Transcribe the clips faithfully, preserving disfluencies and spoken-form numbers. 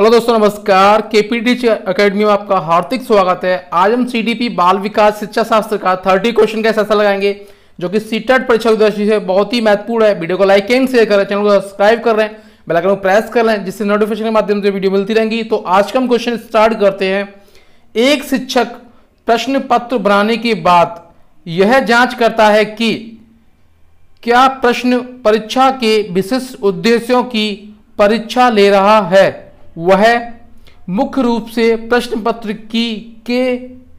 Hello दोस्तों नमस्कार, KP T ची अकेडमी में आपका हार्दिक स्वागत है। आज हम सीडीपी बाल विकास शिक्षा शास्त्र का तीस क्वेश्चन का सेशन लगाएंगे जो कि सीटेट परीक्षा की दृष्टि से बहुत ही महत्वपूर्ण है। वीडियो को लाइक एंड शेयर करें, चैनल को सब्सक्राइब कर रहे हैं, बेल आइकन को प्रेस कर लें जिससे नोटिफिकेशन के माध्यम से वीडियो मिलती रहेंगी। तो आज का हम क्वेश्चन स्टार्ट करते हैं। एक शिक्षक प्रश्न पत्र बनाने के बाद यह जाँच करता है कि क्या प्रश्न परीक्षा के विशिष्ट उद्देश्यों की परीक्षा ले रहा है। वह मुख्य रूप से प्रश्न पत्र की के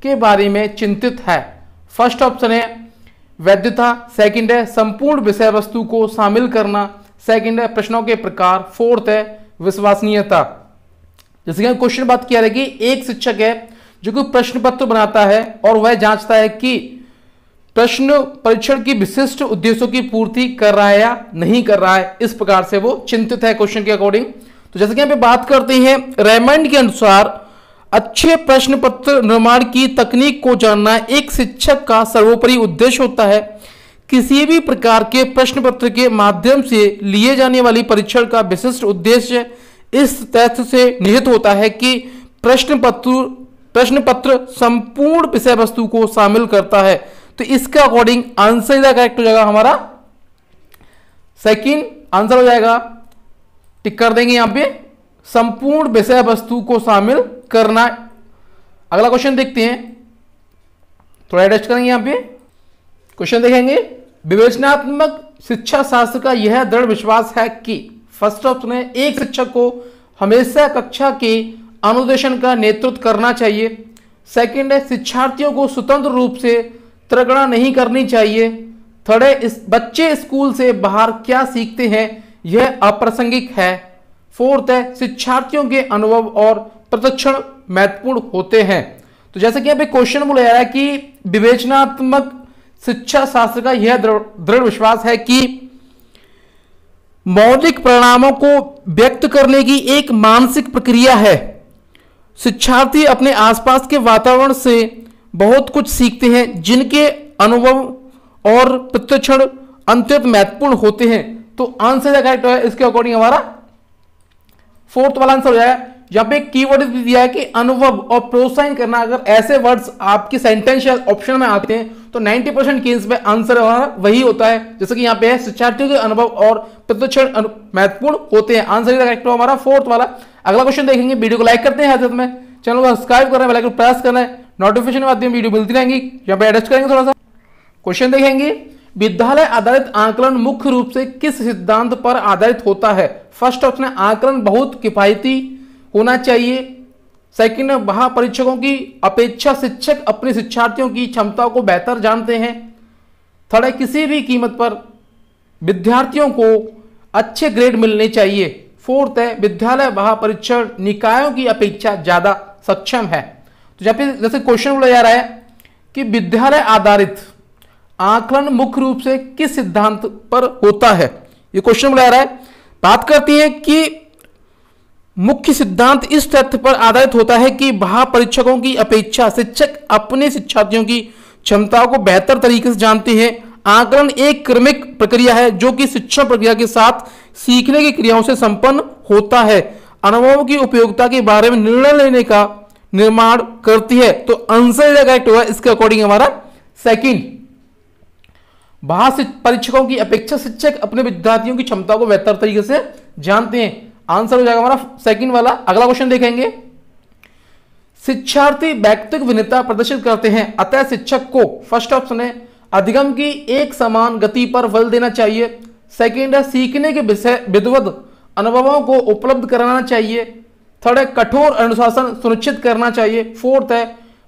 के बारे में चिंतित है। फर्स्ट ऑप्शन है वैधता, सेकंड है संपूर्ण विषय वस्तु को शामिल करना, सेकंड है प्रश्नों के प्रकार, फोर्थ है विश्वसनीयता। जैसे कि क्वेश्चन बात किया है कि एक शिक्षक है जो कि प्रश्न पत्र बनाता है और वह जांचता है कि प्रश्न परीक्षण की विशिष्ट उद्देश्यों की पूर्ति कर रहा है या नहीं कर रहा है। इस प्रकार से वो चिंतित है क्वेश्चन के अकॉर्डिंग। तो जैसे कि यहाँ पे बात करते हैं, रेमंड के अनुसार अच्छे प्रश्न पत्र निर्माण की तकनीक को जानना एक शिक्षक का सर्वोपरि उद्देश्य होता है। किसी भी प्रकार के प्रश्न पत्र के माध्यम से लिए जाने वाली परीक्षण का विशिष्ट उद्देश्य इस तथ्य से निहित होता है कि प्रश्न पत्र प्रश्न पत्र संपूर्ण विषय वस्तु को शामिल करता है। तो इसका अकॉर्डिंग आंसर करेक्ट हो जाएगा हमारा सेकेंड आंसर हो जाएगा, टिक कर देंगे यहां पे, संपूर्ण विषय वस्तु को शामिल करना। अगला क्वेश्चन देखते हैं, थोड़ा एडजस्ट करेंगे यहां पे। क्वेश्चन देखेंगे, विवेचनात्मक शिक्षा शास्त्र का यह दृढ़ विश्वास है कि फर्स्ट ऑप्शन है एक शिक्षक को हमेशा कक्षा के अनुदेशन का नेतृत्व करना चाहिए, सेकंड है शिक्षार्थियों को स्वतंत्र रूप से त्रगणा नहीं करनी चाहिए, थर्ड है इस बच्चे स्कूल से बाहर क्या सीखते हैं यह अप्रासंगिक है, फोर्थ है शिक्षार्थियों के अनुभव और प्रशिक्षण महत्वपूर्ण होते हैं। तो जैसे कि यहाँ पे क्वेश्चन बोला जा रहा है कि विवेचनात्मक शिक्षा शास्त्र का यह दृढ़ विश्वास है कि मौलिक परिणामों को व्यक्त करने की एक मानसिक प्रक्रिया है। शिक्षार्थी अपने आसपास के वातावरण से बहुत कुछ सीखते हैं जिनके अनुभव और प्रशिक्षण अत्यंत महत्वपूर्ण होते हैं। तो आंसर करेक्ट है इसके अकॉर्डिंग हमारा फोर्थ वाला आंसर हो जाएगा। यहाँ पे कीवर्ड दिया है कि अनुभव और प्रोत्साहन करना, अगर ऐसे वर्ड्स आपके सेंटेंशियल ऑप्शन में आते हैं तो नब्बे परसेंट केस में आंसर हमारा वही होता है। जैसे कि यहाँ पे है शिक्षार्थियों के अनुभव और प्रशिक्षण महत्वपूर्ण होते हैं, आंसर करेक्ट है हमारा फोर्थ वाला। अगला क्वेश्चन देखेंगे, वीडियो को लाइक करते हैं, हाथ में चैनल को सब्सक्राइब करना, बेल आइकन प्रेस करना है, नोटिफिकेशन के माध्यम वीडियो मिलती रहेंगी। यहाँ पे एडजस्ट करेंगे थोड़ा सा। क्वेश्चन देखेंगे, विद्यालय आधारित आकलन मुख्य रूप से किस सिद्धांत पर आधारित होता है। फर्स्ट ऑप्शन है आकलन बहुत किफायती होना चाहिए, सेकंड वहां परीक्षकों की अपेक्षा शिक्षक अपने शिक्षार्थियों की क्षमताओं को बेहतर जानते हैं, थर्ड है किसी भी कीमत पर विद्यार्थियों को अच्छे ग्रेड मिलने चाहिए, फोर्थ है विद्यालय वहां परीक्षण निकायों की अपेक्षा ज्यादा सक्षम है। तो जब जैसे क्वेश्चन बोला जा रहा है कि विद्यालय आधारित आकलन मुख्य रूप से किस सिद्धांत पर होता है, ये क्वेश्चन बोला जा रहा है। बात करती है कि मुख्य सिद्धांत इस तथ्य पर आधारित होता है कि वहां परीक्षकों की अपेक्षा शिक्षक अपने शिक्षार्थियों की क्षमताओं को बेहतर तरीके से जानते हैं। आकलन एक क्रमिक प्रक्रिया है जो कि शिक्षण प्रक्रिया के साथ सीखने की क्रियाओं से संपन्न होता है, अनुभवों की उपयोगिता के बारे में निर्णय लेने का निर्माण करती है। तो आंसर करेक्ट होगा इसके अकॉर्डिंग हमारा सेकेंड, वहां से परीक्षकों की अपेक्षा शिक्षक अपने विद्यार्थियों की क्षमता को बेहतर तरीके से जानते हैं, आंसर हो जाएगा हमारा सेकंड वाला। अगला क्वेश्चन देखेंगे, शिक्षार्थी व्यक्तिगत भिन्नता प्रदर्शित करते हैं अतः शिक्षक को फर्स्ट ऑप्शन है अधिगम की एक समान गति पर बल देना चाहिए, सेकंड है सीखने के विषय विद्वत अनुभवों को उपलब्ध कराना चाहिए, थर्ड है कठोर अनुशासन सुनिश्चित करना चाहिए, फोर्थ है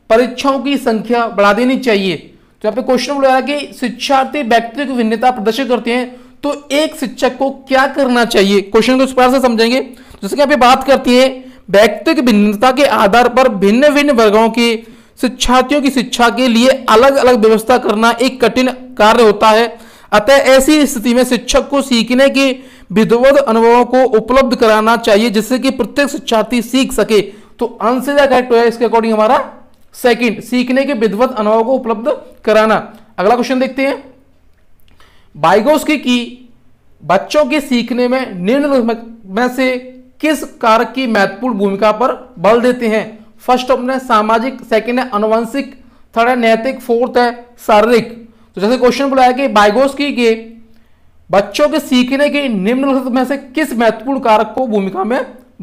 परीक्षाओं की संख्या बढ़ा देनी चाहिए। तो यहाँ पे क्वेश्चन बोला कि शिक्षार्थी व्यक्तिगत भिन्नता प्रदर्शित करते हैं तो एक शिक्षक को क्या करना चाहिए, क्वेश्चन को इस प्रकार से समझेंगे। जैसे कि यहाँ पे बात करती है व्यक्तिगत भिन्नता के आधार पर भिन्न भिन्न वर्गों के शिक्षार्थियों की शिक्षा के लिए अलग अलग व्यवस्था करना एक कठिन कार्य होता है, अतः ऐसी स्थिति में शिक्षक को सीखने के विद्वत अनुभवों को उपलब्ध कराना चाहिए जिससे कि प्रत्येक शिक्षार्थी सीख सके। तो आंसर करेक्ट है इसके अकॉर्डिंग हमारा सेकंड, सीखने के विद्वत अनुभव को उपलब्ध कराना। अगला क्वेश्चन देखते हैं, वाइगोत्स्की की बच्चों के सीखने में निर्णय में से किस कारक की महत्वपूर्ण भूमिका पर बल देते हैं? फर्स्ट अपने सामाजिक, सेकंड है अनुवंशिक, थर्ड है नैतिक, फोर्थ है शारीरिक। तो जैसे क्वेश्चन बुलाया कि वाइगोत्स्की के बच्चों के सीखने के निम्नलिखित में से किस महत्वपूर्ण कारक को भूमिका में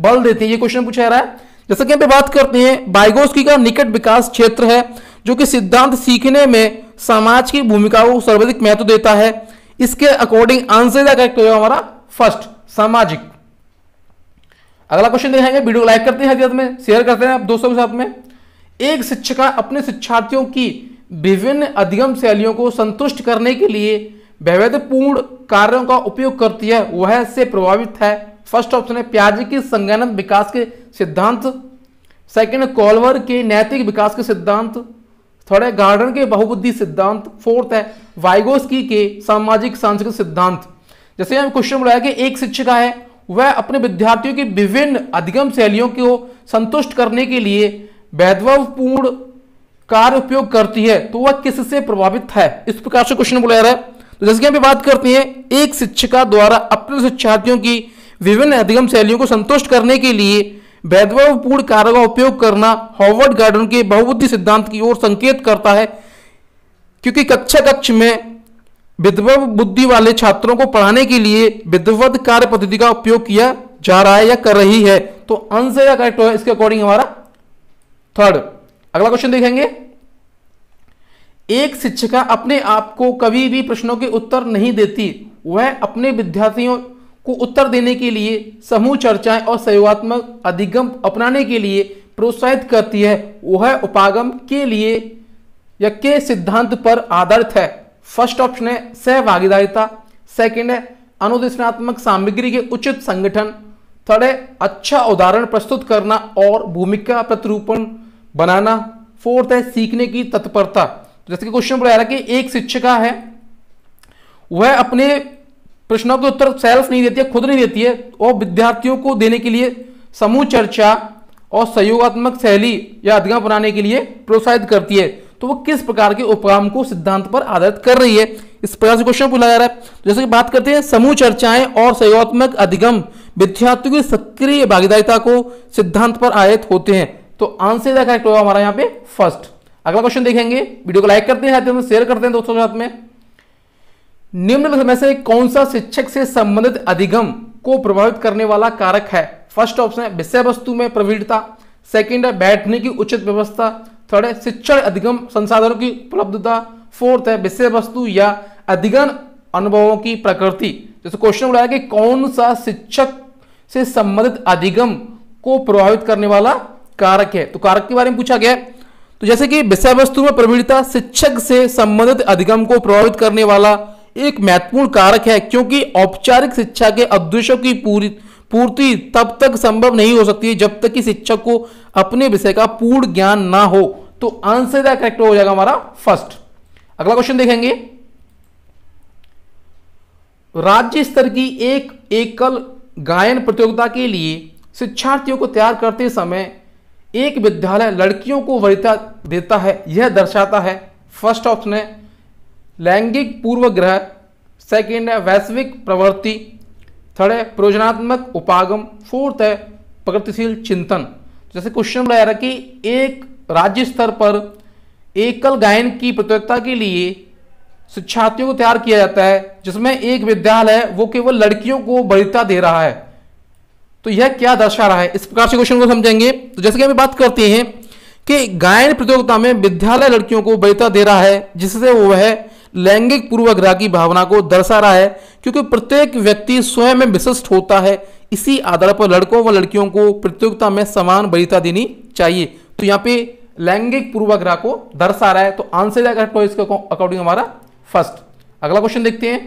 बल देते हैं, ये क्वेश्चन पूछा रहा है। जैसे कि हम बात करते हैं वाइगोत्स्की का निकट विकास क्षेत्र है जो कि सिद्धांत सीखने में समाज की भूमिका को सर्वाधिक महत्व देता है। इसके अकॉर्डिंग आंसर करेक्ट होगा हमारा फर्स्ट सामाजिक। अगला क्वेश्चन देखेंगे, वीडियो को लाइक करते हैं, हकीकत में शेयर करते हैं आप दोस्तों के साथ में। एक शिक्षिका अपने शिक्षार्थियों की विभिन्न अधिगम शैलियों को संतुष्ट करने के लिए वैविध्यपूर्ण कार्यों का उपयोग करती है, वह से प्रभावित है। फर्स्ट ऑप्शन है पियाजे के संज्ञानात्मक विकास के सिद्धांत, सेकंड कॉलवर के नैतिक विकास के सिद्धांत, थर्ड है गार्डनर के बहुबुद्धि सिद्धांत, फोर्थ है वाइगोत्स्की के सामाजिक सांस्कृतिक सिद्धांत। जैसे हम क्वेश्चन बुलाया कि एक शिक्षिका है, वह अपने विद्यार्थियों की विभिन्न अधिगम शैलियों को संतुष्ट करने के लिए वैधवपूर्ण कार्य उपयोग करती है, तो वह किससे प्रभावित है, इस प्रकार से क्वेश्चन बुलाया है। तो जैसे कि हम बात करते हैं एक शिक्षिका द्वारा अपने शिक्षार्थियों की विभिन्न अधिगम शैलियों को संतुष्ट करने के लिए वैधवपूर्ण कार्य का उपयोग करना हॉवर्ड गार्डनर के बहुबुद्धि सिद्धांत की ओर संकेत करता है, क्योंकि कक्षा कक्ष में विद्वत बुद्धि वाले छात्रों को पढ़ाने के लिए विद्वत कार्य पद्धति का उपयोग किया जा रहा है या कर रही है। तो आंसर या करेक्ट है इसके अकॉर्डिंग हमारा थर्ड। अगला क्वेश्चन देखेंगे, एक शिक्षिका अपने आप को कभी भी प्रश्नों के उत्तर नहीं देती, वह अपने विद्यार्थियों को उत्तर देने के लिए समूह चर्चाएं और सहयोगात्मक अधिगम अपनाने के लिए प्रोत्साहित करती है, वह उपागम के लिए या के सिद्धांत पर आधारित है। फर्स्ट ऑप्शन है सहभागिता, सेकंड है अनुदेशनात्मक सामग्री के उचित संगठन, थर्ड है अच्छा उदाहरण प्रस्तुत करना और भूमिका प्रतिरूपण बनाना, फोर्थ है सीखने की तत्परता। तो जैसे कि क्वेश्चन बोला जा रहा है कि एक शिक्षिका है, वह अपने प्रश्नों के उत्तर सेल्फ नहीं देती है, खुद नहीं देती है, और विद्यार्थियों को देने के लिए समूह चर्चा और सहयोगात्मक शैली या अधिगम बनाने के लिए प्रोत्साहित करती है, तो वो किस प्रकार के उपक्रम को सिद्धांत पर आधारित कर रही है, इस प्रकार से क्वेश्चन पूछा जा रहा है। जैसे कि बात करते हैं समूह चर्चाएं और सहयोगात्मक अधिगम विद्यार्थियों की सक्रिय भागीदारिता को सिद्धांत पर आधारित होते हैं, तो आंसर क्या करेक्ट होगा हमारा यहाँ पे फर्स्ट। अगला क्वेश्चन देखेंगे, वीडियो को लाइक करते हैं, साथ में शेयर करते हैं दोस्तों के साथ में। निम्नलिखित में से कौन सा शिक्षक से संबंधित अधिगम को प्रभावित करने वाला कारक है? फर्स्ट ऑप्शन है विषय वस्तु में प्रवीणता, सेकेंड है बैठने की उचित व्यवस्था, थर्ड है शिक्षण अधिगम संसाधनों की उपलब्धता, फोर्थ है विषय वस्तु या अधिगम अनुभवों की प्रकृति। जैसे क्वेश्चन उठाया कि कौन सा शिक्षक से संबंधित अधिगम को प्रभावित करने वाला कारक है, तो कारक के बारे में पूछा गया। तो जैसे कि विषय वस्तु में प्रवीणता शिक्षक से संबंधित अधिगम को प्रभावित करने वाला एक महत्वपूर्ण कारक है, क्योंकि औपचारिक शिक्षा के उद्देश्यों की पूरी पूर्ति तब तक संभव नहीं हो सकती जब तक कि शिक्षक को अपने विषय का पूर्ण ज्ञान ना हो, तो आंसर द करेक्ट हो जाएगा हमारा फर्स्ट। अगला क्वेश्चन देखेंगे, राज्य स्तर की एक एकल गायन प्रतियोगिता के लिए शिक्षार्थियों को तैयार करते समय एक विद्यालय लड़कियों को वरीयता देता है, यह दर्शाता है। फर्स्ट ऑप्शन है लैंगिक पूर्वग्रह, सेकेंड है वैश्विक प्रवृत्ति, थर्ड है प्रयोजनात्मक उपागम, फोर्थ है प्रगतिशील चिंतन। जैसे क्वेश्चन बताया रहा कि एक राज्य स्तर पर एकल गायन की प्रतियोगिता के लिए शिक्षार्थियों को तैयार किया जाता है, जिसमें एक विद्यालय वो केवल लड़कियों को वरीयता दे रहा है, तो यह क्या दर्शा रहा है, इस प्रकार से क्वेश्चन को समझेंगे। तो जैसे कि हम बात करते हैं कि गायन प्रतियोगिता में विद्यालय लड़कियों को वरीयता दे रहा है, जिससे वह लैंगिक पूर्वाग्रह की भावना को दर्शा रहा है, क्योंकि प्रत्येक व्यक्ति स्वयं में विशिष्ट होता है, इसी आधार पर लड़कों व लड़कियों को प्रतियोगिता में समान वरीयता देनी चाहिए, तो यहाँ पे लैंगिक पूर्वाग्रह को दर्शा रहा है, तो आंसर करेक्ट है इसके अकॉर्डिंग हमारा फर्स्ट। अगला क्वेश्चन देखते हैं,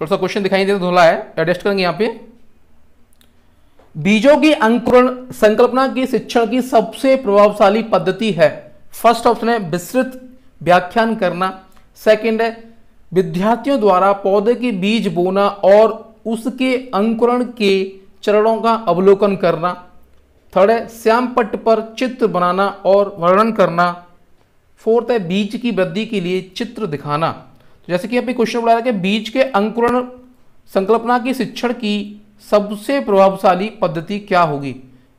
थोड़ा सा क्वेश्चन दिखाई देता धुला है, एडजस्ट करेंगे। यहाँ पे बीजों की अंकुरण संकल्पना की शिक्षण की सबसे प्रभावशाली पद्धति है। फर्स्ट ऑप्शन है विस्तृत व्याख्यान करना, सेकंड है विद्यार्थियों द्वारा पौधे के बीज बोना और उसके अंकुरण के चरणों का अवलोकन करना, थर्ड है श्याम पट्ट पर चित्र बनाना और वर्णन करना, फोर्थ है बीज की वृद्धि के लिए चित्र दिखाना। तो जैसे कि अभी क्वेश्चन बुलाया कि बीज के अंकुरण संकल्पना की शिक्षण की सबसे प्रभावशाली पद्धति क्या होगी,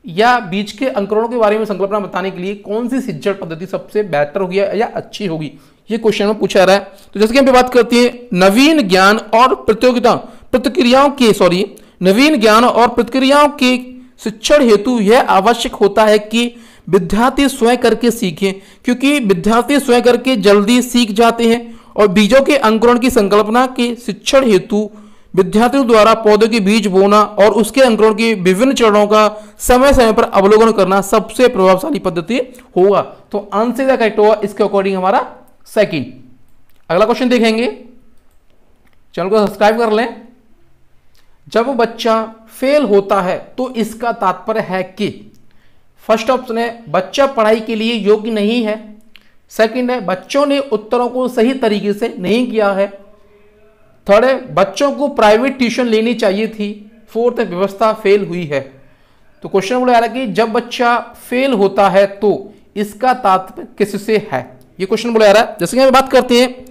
या बीज के अंकुरणों के बारे में संकल्पना बताने के लिए कौन सी सिंचन पद्धति सबसे बेहतर होगी या अच्छी होगी, ये क्वेश्चन में पूछा रहा है। तो जैसे कि हम पे बात करते हैं नवीन ज्ञान और प्रतियोगिता प्रतिक्रियाओं के सॉरी नवीन ज्ञान और प्रतिक्रियाओं के शिक्षण हेतु यह आवश्यक होता है कि विद्यार्थी स्वयं करके सीखें, क्योंकि विद्यार्थी स्वयं करके जल्दी सीख जाते हैं और बीजों के अंकुरण की संकल्पना के शिक्षण हेतु विद्यार्थियों द्वारा पौधों के बीज बोना और उसके अंकुरण के विभिन्न चरणों का समय समय पर अवलोकन करना सबसे प्रभावशाली पद्धति होगा। तो आंसर करेक्ट होगा इसके अकॉर्डिंग हमारा सेकंड। अगला क्वेश्चन देखेंगे, चैनल को सब्सक्राइब कर लें। जब बच्चा फेल होता है तो इसका तात्पर्य है कि फर्स्ट ऑप्शन है बच्चा पढ़ाई के लिए योग्य नहीं है, सेकेंड है बच्चों ने उत्तरों को सही तरीके से नहीं किया है, थर्ड है बच्चों को प्राइवेट ट्यूशन लेनी चाहिए थी, फोर्थ है व्यवस्था फेल हुई है। तो क्वेश्चन बोला कि जब बच्चा फेल होता है तो इसका तात्पर्य किससे है, ये क्वेश्चन बोला जा रहा है। जैसे कि हम बात करते हैं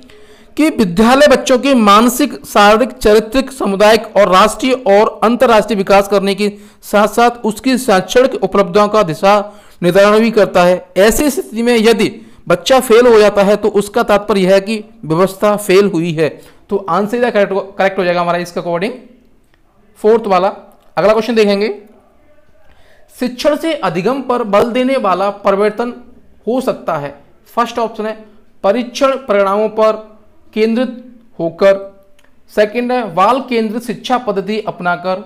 कि विद्यालय बच्चों के मानसिक, शारीरिक, चारित्रिक, सामुदायिक और राष्ट्रीय और अंतर्राष्ट्रीय विकास करने के साथ साथ उसकी शैक्षणिक उपलब्धियों का दिशा निर्धारण भी करता है। ऐसी स्थिति में यदि बच्चा फेल हो जाता है तो उसका तात्पर्य यह है कि व्यवस्था फेल हुई है। तो आंसर करेक्ट करेक्ट हो जाएगा हमारा इसका अकॉर्डिंग फोर्थ वाला। अगला क्वेश्चन देखेंगे, शिक्षण से अधिगम पर बल देने वाला परिवर्तन हो सकता है। फर्स्ट ऑप्शन है परीक्षण परिणामों पर केंद्रित होकर, सेकंड है बाल केंद्रित शिक्षा पद्धति अपनाकर,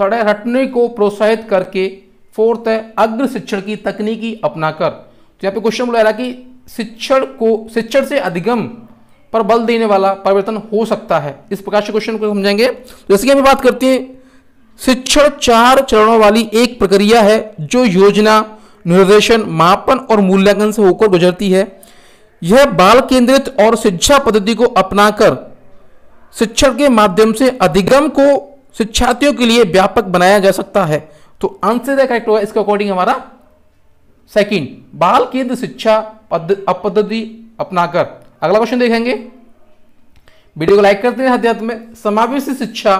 थर्ड है रटने को प्रोत्साहित करके, फोर्थ है अग्र शिक्षण की तकनीकी अपनाकर। तो यहाँ पे क्वेश्चन बोला जा रहा है कि शिक्षण को शिक्षण से अधिगम पर बल देने वाला परिवर्तन हो सकता है, इस प्रकार से क्वेश्चन को समझेंगे। जैसे कि हम बात करते हैं शिक्षण चार चरणों वाली एक प्रक्रिया है जो योजना, निर्देशन, मापन और मूल्यांकन से होकर गुजरती है। यह बाल केंद्रित और शिक्षा पद्धति को अपनाकर शिक्षण के माध्यम से अधिगम को शिक्षार्थियों के लिए व्यापक बनाया जा सकता है। तो आंसर करेक्ट होगा इसके अकॉर्डिंग हमारा सेकेंड, बाल केंद्रित शिक्षा पद्धति अपनाकर। अगला क्वेश्चन देखेंगे, वीडियो को लाइक करते हैं। अध्यात्म में समावेशी शिक्षा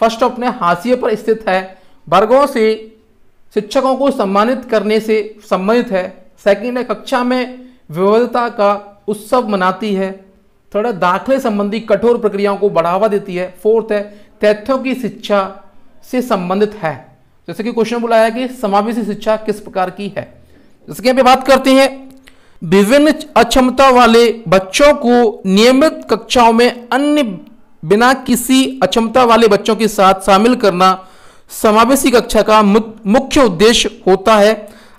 फर्स्ट अपने हाशिए पर स्थित है, वर्गों से शिक्षकों को सम्मानित करने से संबंधित है, सेकंड है कक्षा में विविधता का उत्सव मनाती है, थर्ड है दाखिले संबंधी कठोर प्रक्रियाओं को बढ़ावा देती है, फोर्थ है तथ्यों की शिक्षा से संबंधित है। जैसे कि क्वेश्चन बुलाया कि समावेशी शिक्षा किस प्रकार की है। जैसे कि यहाँ पे बात करते हैं विभिन्न अक्षमता वाले बच्चों को नियमित कक्षाओं में अन्य बिना किसी अक्षमता वाले बच्चों के साथ शामिल करना समावेशी कक्षा का मुख्य उद्देश्य होता है।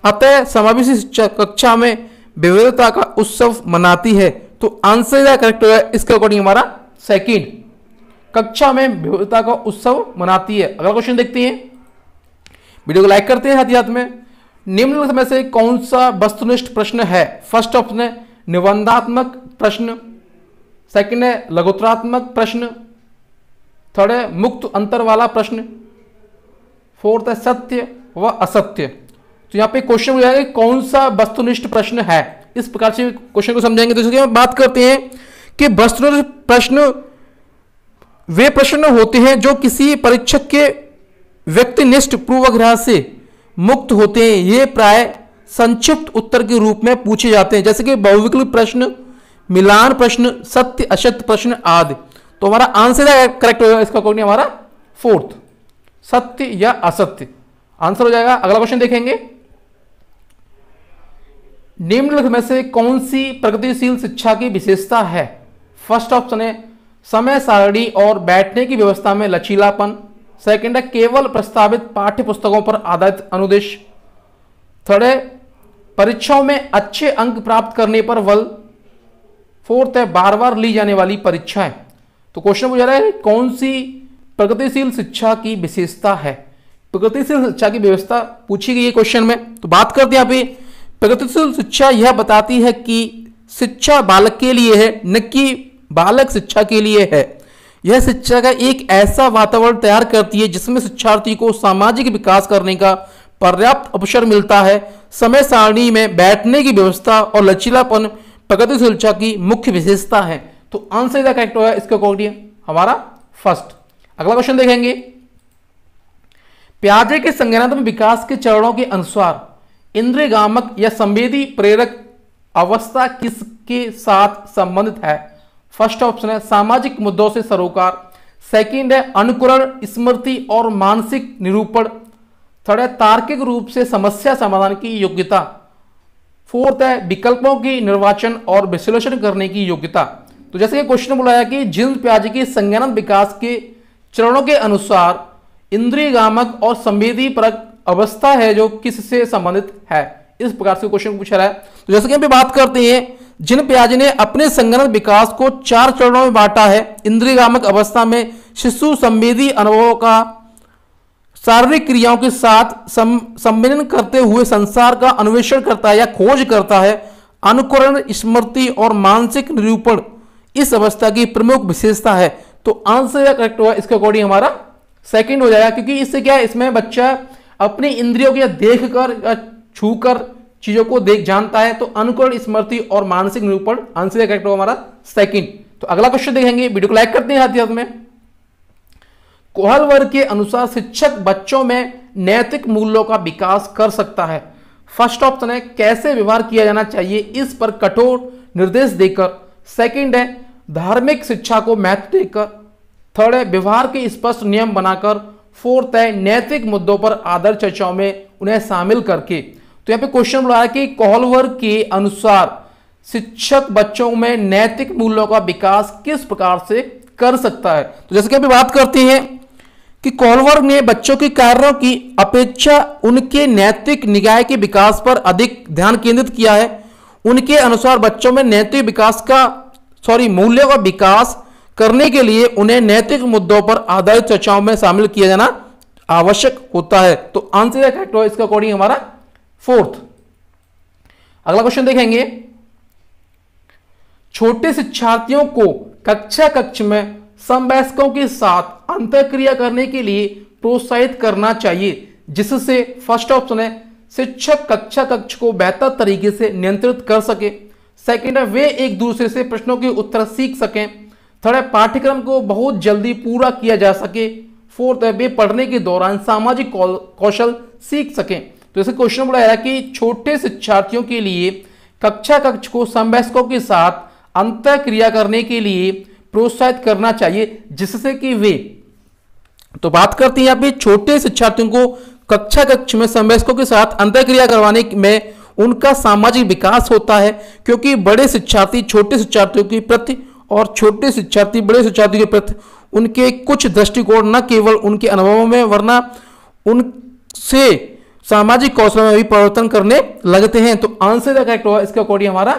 अतः समावेशी कक्षा में विविधता का उत्सव मनाती है। तो आंसर करेक्ट होगा इसके अकॉर्डिंग हमारा सेकंड, कक्षा में विविधता का उत्सव मनाती है। अगला क्वेश्चन देखते हैं, वीडियो को लाइक करते हैं। अध्यात्म में निम्नलिखित में से कौन सा वस्तुनिष्ठ प्रश्न है। फर्स्ट ऑप्शन है निबंधात्मक प्रश्न, सेकंड है लघुत्तरात्मक प्रश्न, थर्ड है मुक्त अंतर वाला प्रश्न, फोर्थ है सत्य व असत्य। तो यहाँ पे क्वेश्चन हो जाएगा कौन सा वस्तुनिष्ठ प्रश्न है, इस प्रकार से क्वेश्चन को समझाएंगे। तो इसलिए हम बात करते हैं कि वस्तुनिष्ठ प्रश्न वे प्रश्न होते हैं जो किसी परीक्षक के व्यक्तिनिष्ठ पूर्वाग्रह से मुक्त होते हैं। ये प्राय संक्षिप्त उत्तर के रूप में पूछे जाते हैं, जैसे कि बहुविकल्प प्रश्न, मिलान प्रश्न, सत्य असत्य प्रश्न आदि। तो हमारा आंसर करेक्ट होगा इसका कौन हमारा फोर्थ, सत्य या असत्य आंसर हो जाएगा। अगला क्वेश्चन देखेंगे, निम्नलिखित में से कौन सी प्रगतिशील शिक्षा की विशेषता है। फर्स्ट ऑप्शन है समय सारणी और बैठने की व्यवस्था में लचीलापन, सेकेंड है केवल प्रस्तावित पाठ्य पुस्तकों पर आधारित अनुदेश, थर्ड है परीक्षाओं में अच्छे अंक प्राप्त करने पर बल, फोर्थ है बार बार ली जाने वाली परीक्षाएं। तो क्वेश्चन पूछा रहा है कौन सी प्रगतिशील शिक्षा की विशेषता है, प्रगतिशील शिक्षा की व्यवस्था पूछी गई है क्वेश्चन में। तो बात करते हैं यहाँ पे प्रगतिशील शिक्षा यह बताती है कि शिक्षा बालक के लिए है न कि बालक शिक्षा के लिए है। यह शिक्षा का एक ऐसा वातावरण तैयार करती है जिसमें शिक्षार्थी को सामाजिक विकास करने का पर्याप्त अवसर मिलता है। समय सारणी में बैठने की व्यवस्था और लचीलापन प्रगतिशील शिक्षा की मुख्य विशेषता है। तो आंसर करेक्ट होगा इसके अकॉर्डिंग हमारा फर्स्ट। अगला क्वेश्चन देखेंगे, पियाजे के संज्ञानात्मक विकास के चरणों के अनुसार इंद्रियगामक या संवेदी प्रेरक अवस्था किसके साथ संबंधित है? फर्स्ट ऑप्शन है सामाजिक मुद्दों से सरोकार, सेकंड है अनुकरण स्मृति और मानसिक निरूपण, थर्ड है तार्किक रूप से समस्या समाधान की योग्यता, फोर्थ है विकल्पों की निर्वाचन और विश्लेषण करने की योग्यता। तो जैसे कि क्वेश्चन बुलाया कि जिन पियाजे के संज्ञानात्मक विकास के चरणों के अनुसार इंद्रियगामक और संवेदी परक अवस्था है जो किससे संबंधित है, इस प्रकार से क्वेश्चन पूछा है। तो जैसे कि हम बात करते हैं जिन पियाजे ने अपने संज्ञानात्मक विकास को चार चरणों में बांटा है, इंद्रियगामक अवस्था में शिशु संवेदी अनुभवों का शारीरिक क्रियाओं के साथ सम्मिलन करते हुए संसार का अन्वेषण करता है या खोज करता है, अनुकरण स्मृति और मानसिक निरूपण इस अवस्था की प्रमुख विशेषता है। तो आंसर करेक्ट हुआ इसके अकॉर्डिंग हमारा सेकंड हो जाएगा, क्योंकि इससे क्या है, इसमें बच्चा अपनी इंद्रियों को देख कर या छू कर चीजों को देख जानता है। तो अनुकरण स्मृति और मानसिक निरूपण आंसर करेक्ट हुआ हमारा सेकंड। तो अगला क्वेश्चन देखेंगे, वीडियो को लाइक करते हैं। हाथ में कोल्बर के अनुसार शिक्षक बच्चों में नैतिक मूल्यों का विकास कर सकता है। फर्स्ट ऑप्शन है कैसे व्यवहार किया जाना चाहिए इस पर कठोर निर्देश देकर, सेकंड है धार्मिक शिक्षा को महत्व देकर, थर्ड है व्यवहार के स्पष्ट नियम बनाकर, फोर्थ है नैतिक मुद्दों पर आदर चर्चाओं में उन्हें शामिल करके। तो यहाँ पे क्वेश्चन बोला है कि कोल्बर के अनुसार शिक्षक बच्चों में नैतिक मूल्यों का विकास किस प्रकार से कर सकता है। तो जैसे कि अभी बात करते हैं कि कॉलवर ने बच्चों के कार्यों की अपेक्षा उनके नैतिक निकाय के विकास पर अधिक ध्यान केंद्रित किया है। उनके अनुसार बच्चों में नैतिक विकास का सॉरी मूल्यों का विकास करने के लिए उन्हें नैतिक मुद्दों पर आधारित चर्चाओं में शामिल किया जाना आवश्यक होता है। तो आंसर करेक्ट हो इसका अकॉर्डिंग हमारा फोर्थ। अगला क्वेश्चन देखेंगे, छोटे शिक्षार्थियों को कक्षा कक्ष में समवयस्कों के साथ अंतरक्रिया करने के लिए प्रोत्साहित करना चाहिए, जिससे फर्स्ट ऑप्शन है शिक्षक कक्षा कक्ष को बेहतर तरीके से नियंत्रित कर सके, सेकंड है वे एक दूसरे से प्रश्नों के उत्तर सीख सकें, थर्ड है पाठ्यक्रम को बहुत जल्दी पूरा किया जा सके, फोर्थ है वे पढ़ने के दौरान सामाजिक कौशल सीख सकें। तो जैसे क्वेश्चन बोला है कि छोटे शिक्षार्थियों के लिए कक्षा कक्ष को समवयस्कों के साथ अंतरक्रिया करने के लिए प्रोत्साहित करना चाहिए, जिससे कि वे, तो बात करते हैं यहाँ पे छोटे शिक्षार्थियों को कक्षा कक्ष में समवयस्कों के साथ अंतरक्रिया करवाने में उनका सामाजिक विकास होता है, क्योंकि बड़े शिक्षार्थी छोटे शिक्षार्थियों के प्रति और छोटे शिक्षार्थी बड़े शिक्षार्थियों के प्रति उनके कुछ दृष्टिकोण न केवल उनके अनुभवों में वरना उनसे सामाजिक कौशल में भी परिवर्तन करने लगते हैं। तो आंसर करेक्ट होगा इसके अकॉर्डिंग हमारा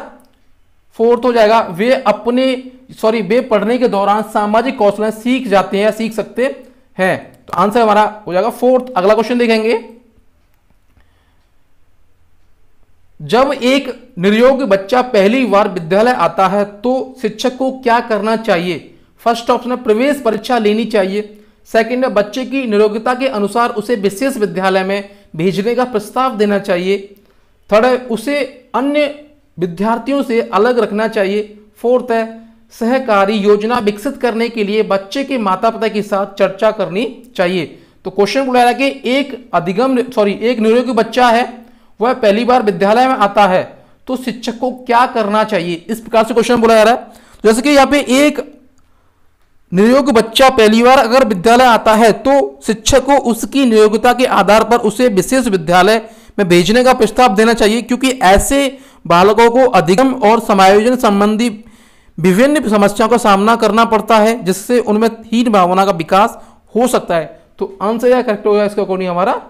फोर्थ हो जाएगा, वे अपने सॉरी वे पढ़ने के दौरान सामाजिक कौशल सीख जाते हैं सीख सकते हैं। तो आंसर हमारा हो जाएगा फोर्थ। अगला क्वेश्चन देखेंगे, जब एक निर्योग्य बच्चा पहली बार विद्यालय आता है तो शिक्षक को क्या करना चाहिए? फर्स्ट ऑप्शन है प्रवेश परीक्षा लेनी चाहिए, सेकंड है बच्चे की निरोग्यता के अनुसार उसे विशेष विद्यालय में भेजने का प्रस्ताव देना चाहिए, थर्ड है उसे अन्य विद्यार्थियों से अलग रखना चाहिए, फोर्थ है सहकारी योजना विकसित करने के लिए बच्चे के माता पिता के साथ चर्चा करनी चाहिए। तो क्वेश्चन बुलाया कि एक अधिगम सॉरी एक निरोगी बच्चा है वह पहली बार विद्यालय में आता है तो शिक्षक को क्या करना चाहिए, इस प्रकार से क्वेश्चन बुलाया जा रहा है। जैसे कि यहाँ पे एक निरोगी बच्चा पहली बार अगर विद्यालय आता है तो शिक्षक को उसकी नियोग्यता के आधार पर उसे विशेष विद्यालय में भेजने का प्रस्ताव देना चाहिए, क्योंकि ऐसे बालकों को अधिगम और समायोजन संबंधी विभिन्न समस्याओं का सामना करना पड़ता है, जिससे उनमें हीन भावना का विकास हो सकता है। तो आंसर यह करेक्ट होगा इसका अकॉर्डिंग हमारा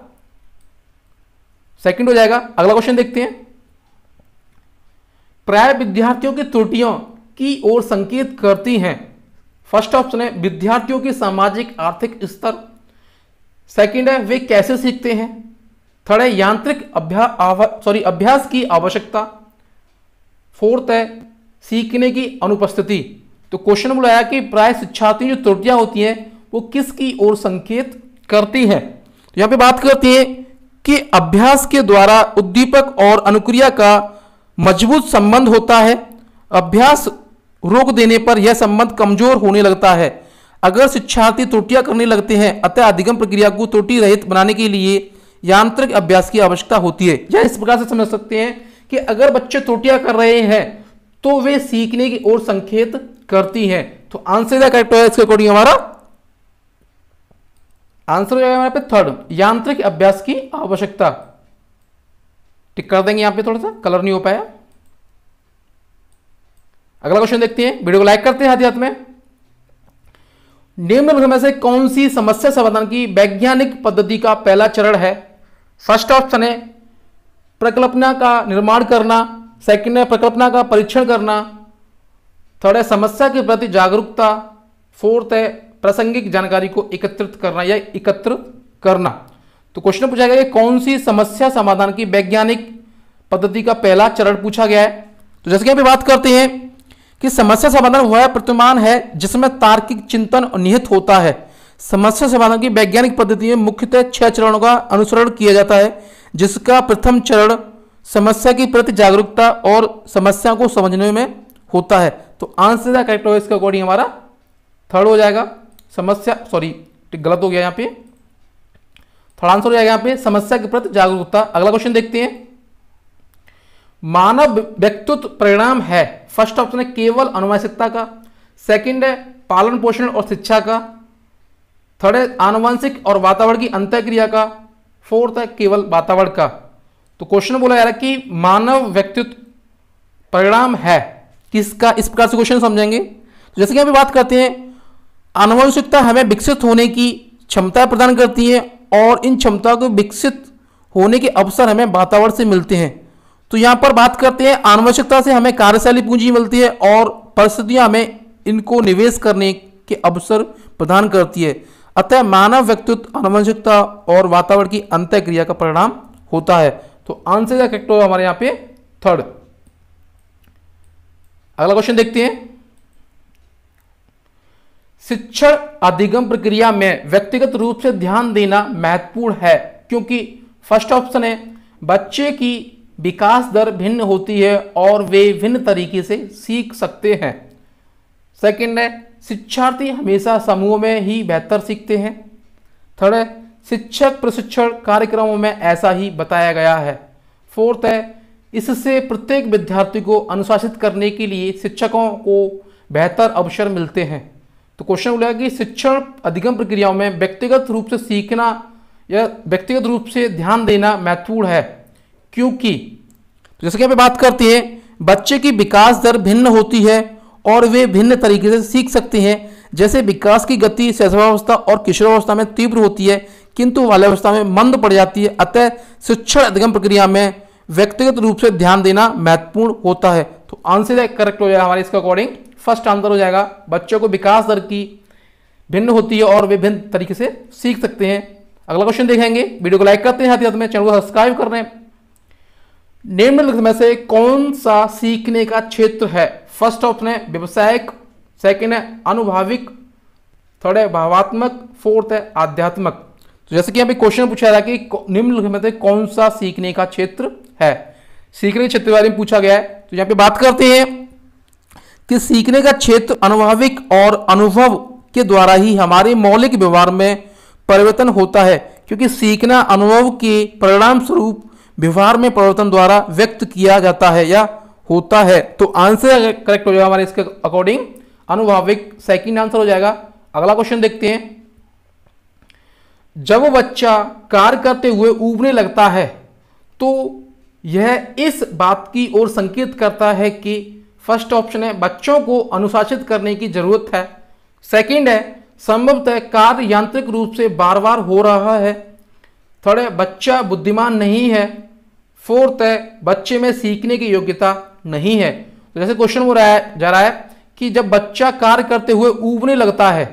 सेकंड हो जाएगा। अगला क्वेश्चन देखते हैं, प्राय विद्यार्थियों की त्रुटियों की ओर संकेत करती हैं। फर्स्ट ऑप्शन है विद्यार्थियों के सामाजिक आर्थिक स्तर, सेकंड है वे कैसे सीखते हैं, थर्ड है यांत्रिक अभ्यास सॉरी अभ्यास की आवश्यकता, फोर्थ है सीखने की अनुपस्थिति। तो क्वेश्चन बुलाया कि प्राय शिक्षार्थियों जो त्रुटियां होती हैं वो किसकी ओर संकेत करती हैं। तो यहाँ पे बात करती है कि अभ्यास के द्वारा उद्दीपक और अनुक्रिया का मजबूत संबंध होता है, अभ्यास रोक देने पर यह संबंध कमजोर होने लगता है। अगर शिक्षार्थी त्रुटियां करने लगते हैं अतः अधिगम प्रक्रिया को त्रुटि रहित बनाने के लिए यांत्रिक अभ्यास की आवश्यकता होती है। या इस प्रकार से समझ सकते हैं कि अगर बच्चे त्रुटियां कर रहे हैं तो वे सीखने की ओर संकेत करती हैं। तो आंसर क्या करेक्ट होगा इसके अकॉर्डिंग हमारा आंसर हो जाएगा हमारे पे थर्ड, यांत्रिक अभ्यास की आवश्यकता। टिक कर देंगे यहां पे, थोड़ा सा कलर नहीं हो पाया। अगला क्वेश्चन देखते हैं, वीडियो को लाइक करते हैं। हाथ हाथ में निम्नलिखित में से कौन सी समस्या समाधान की वैज्ञानिक पद्धति का पहला चरण है? फर्स्ट ऑप्शन है परिकल्पना का निर्माण करना, सेकंड है परिकल्पना का परीक्षण करना, थर्ड है समस्या के प्रति जागरूकता, फोर्थ है प्रासंगिक जानकारी को एकत्रित करना या एकत्र करना। तो क्वेश्चन पूछा गया कि कौन सी समस्या समाधान की वैज्ञानिक पद्धति का पहला चरण पूछा गया है। तो जैसे कि यहाँ पे बात करते हैं कि समस्या समाधान वह प्रतिमान है जिसमें तार्किक चिंतन निहित होता है। समस्या समाधान की वैज्ञानिक पद्धति में मुख्यतः छह चरणों का अनुसरण किया जाता है, जिसका प्रथम चरण समस्या के प्रति जागरूकता और समस्या को समझने में होता है। तो आंसर करेक्ट होगा इसका अकॉर्डिंग हमारा थर्ड हो जाएगा, समस्या सॉरी गलत हो गया यहाँ पे, थर्ड आंसर हो जाएगा यहाँ पे समस्या के प्रति जागरूकता। अगला क्वेश्चन देखते हैं, मानव व्यक्तित्व परिणाम है। फर्स्ट ऑप्शन है केवल अनुवांशिकता का, सेकंड है पालन पोषण और शिक्षा का, थर्ड है आनुवांशिक और वातावरण की अंतःक्रिया का, फोर्थ है केवल वातावरण का। तो क्वेश्चन बोला जा रहा है कि मानव व्यक्तित्व परिणाम है किसका, इस प्रकार से क्वेश्चन समझेंगे। तो जैसे कि हम बात करते हैं, आनुवांशिकता हमें विकसित होने की क्षमता प्रदान करती है और इन क्षमता को विकसित होने के अवसर हमें वातावरण से मिलते हैं। तो यहाँ पर बात करते हैं आनुवंशिकता से हमें कार्यशैली पूंजी मिलती है और परिस्थितियाँ हमें इनको निवेश करने के अवसर प्रदान करती है। अतः मानव व्यक्तित्व आनुवंशिकता और वातावरण की अंतःक्रिया का परिणाम होता है। तो आंसर करेक्ट होगा हमारे यहाँ पे थर्ड। अगला क्वेश्चन देखते हैं, शिक्षण अधिगम प्रक्रिया में व्यक्तिगत रूप से ध्यान देना महत्वपूर्ण है क्योंकि फर्स्ट ऑप्शन है बच्चे की विकास दर भिन्न होती है और वे भिन्न तरीके से सीख सकते हैं, सेकंड है शिक्षार्थी हमेशा समूह में ही बेहतर सीखते हैं, थर्ड है शिक्षक प्रशिक्षण कार्यक्रमों में ऐसा ही बताया गया है, फोर्थ है इससे प्रत्येक विद्यार्थी को अनुशासित करने के लिए शिक्षकों को बेहतर अवसर मिलते हैं। तो क्वेश्चन बोला कि शिक्षण अधिगम प्रक्रियाओं में व्यक्तिगत रूप से सीखना या व्यक्तिगत रूप से ध्यान देना महत्वपूर्ण है क्योंकि जैसे कि यहाँ पे बात करते हैं बच्चे की विकास दर भिन्न होती है और वे भिन्न तरीके से सीख सकते हैं। जैसे विकास की गति शैशवावस्था और किशोरावस्था में तीव्र होती है किंतु बाल्यावस्था में मंद पड़ जाती है। अतः शिक्षण अधिगम प्रक्रिया में व्यक्तिगत रूप से ध्यान देना महत्वपूर्ण होता है। तो आंसर करेक्ट हो जाएगा हमारे इसका अकॉर्डिंग फर्स्ट आंसर हो जाएगा, बच्चों को विकास दर की भिन्न होती है और वे भिन्न तरीके से सीख सकते हैं। अगला क्वेश्चन देखेंगे, वीडियो को लाइक करते हैं, साथ ही में चैनल को सब्सक्राइब कर रहे हैं। निम्नलिखित में से कौन सा सीखने का क्षेत्र है? फर्स्ट ऑप्शन है व्यवसायिक, सेकंड है अनुभाविक, थर्ड है भावात्मक, फोर्थ है आध्यात्मक। तो जैसे कि यहाँ पे क्वेश्चन पूछा गया कि निम्नलिखित में से कौन सा सीखने का क्षेत्र है, सीखने के क्षेत्र के बारे में पूछा गया है। तो यहाँ पे बात करते हैं कि सीखने का क्षेत्र अनुभाविक और अनुभव के द्वारा ही हमारे मौलिक व्यवहार में परिवर्तन होता है क्योंकि सीखना अनुभव के परिणाम स्वरूप व्यवहार में परिवर्तन द्वारा व्यक्त किया जाता है या होता है। तो आंसर करेक्ट हो जाएगा हमारे इसके अकॉर्डिंग अनुभाविक, सेकंड आंसर हो जाएगा। अगला क्वेश्चन देखते हैं, जब बच्चा कार्य करते हुए ऊबने लगता है तो यह इस बात की ओर संकेत करता है कि फर्स्ट ऑप्शन है बच्चों को अनुशासित करने की जरूरत है, सेकंड है संभवतः कार्य यांत्रिक रूप से बार बार हो रहा है, थर्ड है बच्चा बुद्धिमान नहीं है, फोर्थ है बच्चे में सीखने की योग्यता नहीं है। तो जैसे क्वेश्चन हो रहा है जा रहा है कि जब बच्चा कार्य करते हुए ऊबने लगता है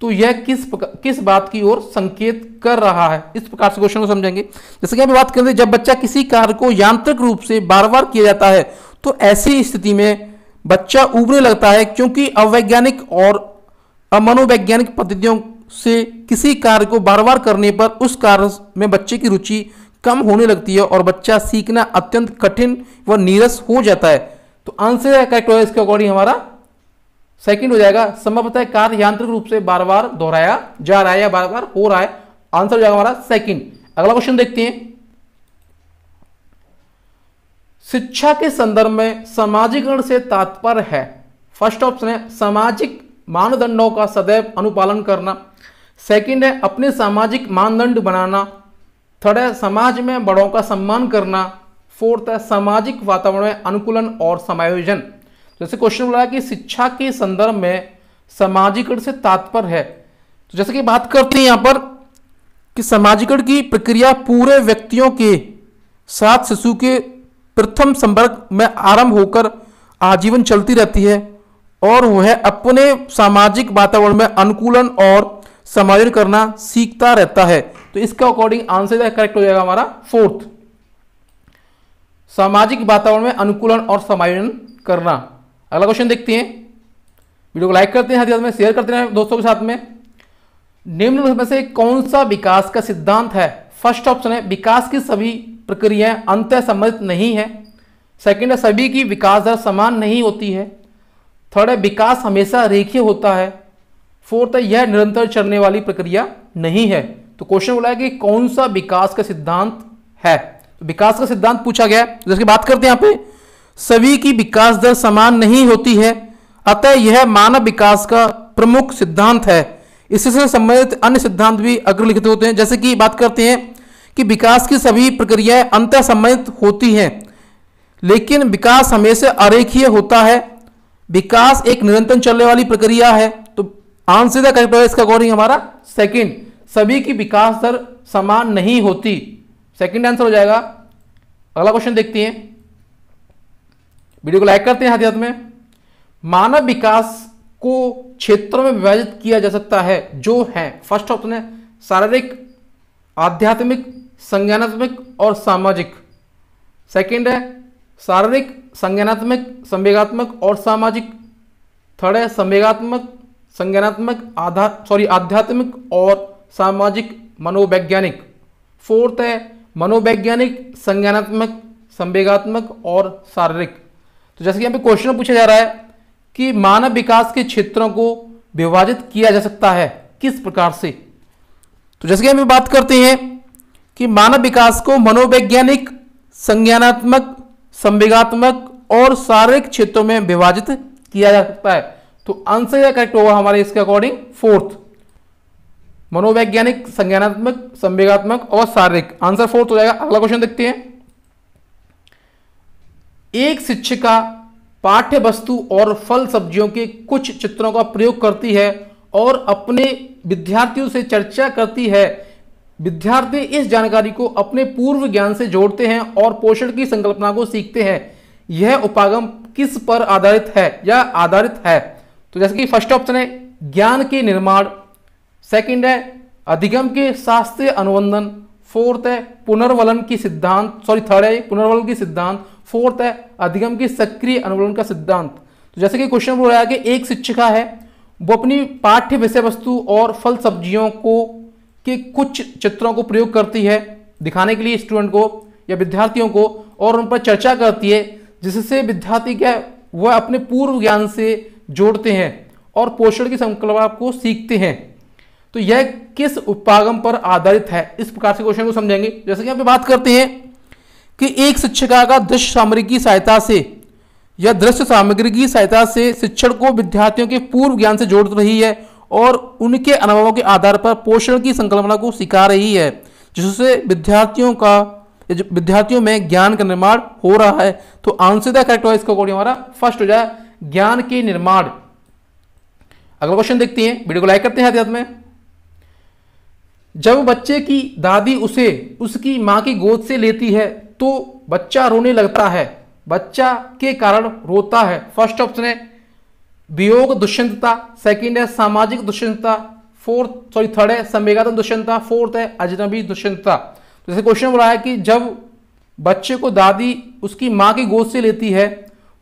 तो यह किस किस बात की ओर संकेत कर रहा है, इस प्रकार से क्वेश्चन को समझेंगे। जैसे कि हम बात करते हैं जब बच्चा किसी कार्य को यांत्रिक रूप से बार बार किया जाता है तो ऐसी स्थिति में बच्चा ऊबने लगता है क्योंकि अवैज्ञानिक और अमनोवैज्ञानिक पद्धतियों से किसी कार्य को बार बार करने पर उस कार्य में बच्चे की रुचि कम होने लगती है और बच्चा सीखना अत्यंत कठिन व नीरस हो जाता है। तो आंसर करेक्ट होगा इसके अकॉर्डिंग हमारा सेकंड हो जाएगा समापवर्तक कार्य यांत्रिक रूप से बार बार दोहराया जा रहा है या बार बार हो रहा है, आंसर हो जाएगा हमारा सेकंड। अगला क्वेश्चन देखते हैं, शिक्षा के संदर्भ में सामाजिकरण से तात्पर्य है। फर्स्ट ऑप्शन है सामाजिक मानदंडों का सदैव अनुपालन करना, सेकंड है अपने सामाजिक मानदंड बनाना, थर्ड है समाज में बड़ों का सम्मान करना, फोर्थ है सामाजिक वातावरण में अनुकूलन और समायोजन। जैसे क्वेश्चन बोला कि शिक्षा के संदर्भ में सामाजिकरण से तात्पर्य है, तो जैसे कि बात करते हैं यहाँ पर कि सामाजिकरण की प्रक्रिया पूरे व्यक्तियों के साथ शिशु के प्रथम संपर्क में आरंभ होकर आजीवन चलती रहती है और वह अपने सामाजिक वातावरण में अनुकूलन और समायोजन करना सीखता रहता है। तो इसका अकॉर्डिंग आंसर करेक्ट हो जाएगा हमारा फोर्थ, सामाजिक वातावरण में अनुकूलन और समायोजन करना। अगला क्वेश्चन देखते हैं, वीडियो को लाइक करते हैं, साथ में शेयर करते हैं दोस्तों के साथ में। निम्नलिखित में से कौन सा विकास का सिद्धांत है? फर्स्ट ऑप्शन है विकास की सभी प्रक्रियाएं अंतः संबंधित नहीं है, सेकंड है सभी की विकास दर समान नहीं होती है, थर्ड है विकास हमेशा रेखीय होता है, फोर्थ है यह निरंतर चलने वाली प्रक्रिया नहीं है। तो क्वेश्चन बोला है कि कौन सा विकास का सिद्धांत है, विकास का सिद्धांत पूछा गया है। जैसे बात करते हैं यहाँ पे सभी की विकास दर समान नहीं होती है, अतः यह मानव विकास का प्रमुख सिद्धांत है। इससे संबंधित अन्य सिद्धांत भी अग्रलिखित होते हैं। जैसे कि बात करते हैं कि विकास की सभी प्रक्रियाएं अंतः संबंधित होती हैं, लेकिन विकास हमेशा अरेखीय होता है, विकास एक निरंतर चलने वाली प्रक्रिया है। तो आंसर करेक्ट है इसका अकॉर्डिंग हमारा सेकेंड, सभी की विकास दर समान नहीं होती, सेकंड आंसर हो जाएगा। अगला क्वेश्चन देखते हैं, वीडियो को लाइक करते हैं, हाथ में मानव विकास को क्षेत्रों में विभाजित किया जा सकता है जो है फर्स्ट ऑप्शन है शारीरिक, आध्यात्मिक, संज्ञानात्मक और सामाजिक, सेकंड है शारीरिक, संज्ञानात्मक, संवेगात्मक और सामाजिक, थर्ड है संवेगात्मक, संज्ञानात्मक, आधा सॉरी आध्यात्मिक और सामाजिक मनोवैज्ञानिक, फोर्थ है मनोवैज्ञानिक, संज्ञानात्मक, संवेगात्मक और शारीरिक। तो जैसे कि यहाँ पे क्वेश्चन पूछा जा रहा है कि मानव विकास के क्षेत्रों को विभाजित किया जा सकता है किस प्रकार से। तो जैसे कि हम बात करते हैं कि मानव विकास को मनोवैज्ञानिक, संज्ञानात्मक, संवेगात्मक और शारीरिक क्षेत्रों में विभाजित किया जा सकता है। तो आंसर करेक्ट होगा हमारे इसके अकॉर्डिंग फोर्थ, मनोवैज्ञानिक, संज्ञानात्मक, संवेगात्मक और शारीरिक, आंसर फोर्थ हो जाएगा। अगला क्वेश्चन देखते हैं, एक शिक्षिका पाठ्य वस्तु और फल सब्जियों के कुछ चित्रों का प्रयोग करती है और अपने विद्यार्थियों से चर्चा करती है। विद्यार्थी इस जानकारी को अपने पूर्व ज्ञान से जोड़ते हैं और पोषण की संकल्पना को सीखते हैं। यह उपागम किस पर आधारित है या आधारित है? तो जैसे कि फर्स्ट ऑप्शन है ज्ञान के निर्माण, सेकंड है अधिगम के शास्त्रीय अनुबंधन, फोर्थ है पुनर्वलन की सिद्धांत सॉरी थर्ड है पुनर्वलन की सिद्धांत, फोर्थ है अधिगम की सक्रिय अनुबंधन का सिद्धांत। तो जैसे कि क्वेश्चन बोला है कि एक शिक्षिका है वो अपनी पाठ्य विषय वस्तु और फल सब्जियों को के कुछ चित्रों को प्रयोग करती है दिखाने के लिए स्टूडेंट को या विद्यार्थियों को और उन पर चर्चा करती है, जिससे विद्यार्थी क्या वह अपने पूर्व ज्ञान से जोड़ते हैं और पोषण की संकल्पना को सीखते हैं। तो यह किस उपागम पर आधारित है, इस प्रकार से क्वेश्चन को समझेंगे। जैसे कि यहाँ पे बात करते हैं कि एक शिक्षिका का दृश्य सामग्री की सहायता से या दृश्य सामग्री की सहायता से शिक्षण को विद्यार्थियों के पूर्व ज्ञान से जोड़ रही है और उनके अनुभवों के आधार पर पोषण की संकल्पना को सिखा रही है, जिससे विद्यार्थियों का विद्यार्थियों में ज्ञान का निर्माण हो रहा है। तो आंसर करेक्ट होगा इसका अकॉर्डिंग हमारा फर्स्ट हो जाए ज्ञान के निर्माण। अगला क्वेश्चन देखते हैं, वीडियो को लाइक करते हैं, अध्यात्म में जब बच्चे की दादी उसे उसकी माँ की गोद से लेती है तो बच्चा रोने लगता है, बच्चा के कारण रोता है। फर्स्ट ऑप्शन है वियोग दुष्यंतता, सेकंड है सामाजिक दुष्यंतता, फोर्थ सॉरी थर्ड है संवेगात्मक दुष्यंतता, फोर्थ है अजनबी दुष्यंतता। तो जैसे क्वेश्चन बोला है कि जब बच्चे को दादी उसकी माँ की गोद से लेती है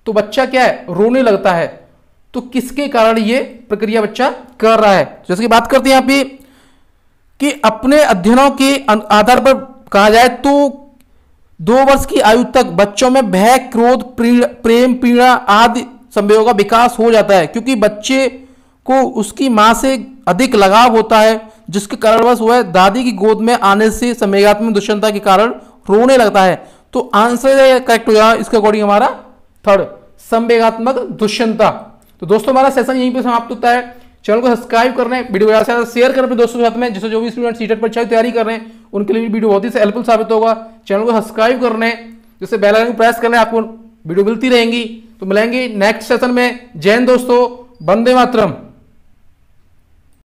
तो बच्चा क्या है रोने लगता है, तो किसके कारण ये प्रक्रिया बच्चा कर रहा है। जैसे कि बात करते हैं यहाँ पे कि अपने अध्ययनों के आधार पर कहा जाए तो दो वर्ष की आयु तक बच्चों में भय, क्रोध, प्रेम, पीड़ा आदि संवयवों का विकास हो जाता है, क्योंकि बच्चे को उसकी माँ से अधिक लगाव होता है, जिसके कारणवश वह दादी की गोद में आने से संवेगात्मक दुष्यंतता के कारण रोने लगता है। तो आंसर करेक्ट हो जाएगा इसके अकॉर्डिंग हमारा थर्ड, संवेगात्मक दुष्यंतता। तो दोस्तों हमारा सेशन यहीं पे समाप्त होता है। चैनल को सब्सक्राइब कर रहे हैं, वीडियो ज़्यादा से ज़्यादा शेयर करें अपने दोस्तों के साथ में, जिससे जो भी स्टूडेंट सीटेट परीक्षा की तैयारी कर रहे हैं उनके लिए वीडियो बहुत ही हेल्पफुल साबित होगा। चैनल को सब्सक्राइब कर रहे हैं, जिससे बेल आइकन को प्रेस कर लें, आपको वीडियो मिलती रहेंगी। तो मिलेंगे नेक्स्ट सेशन में। जय हिंद दोस्तों, वंदे मातरम।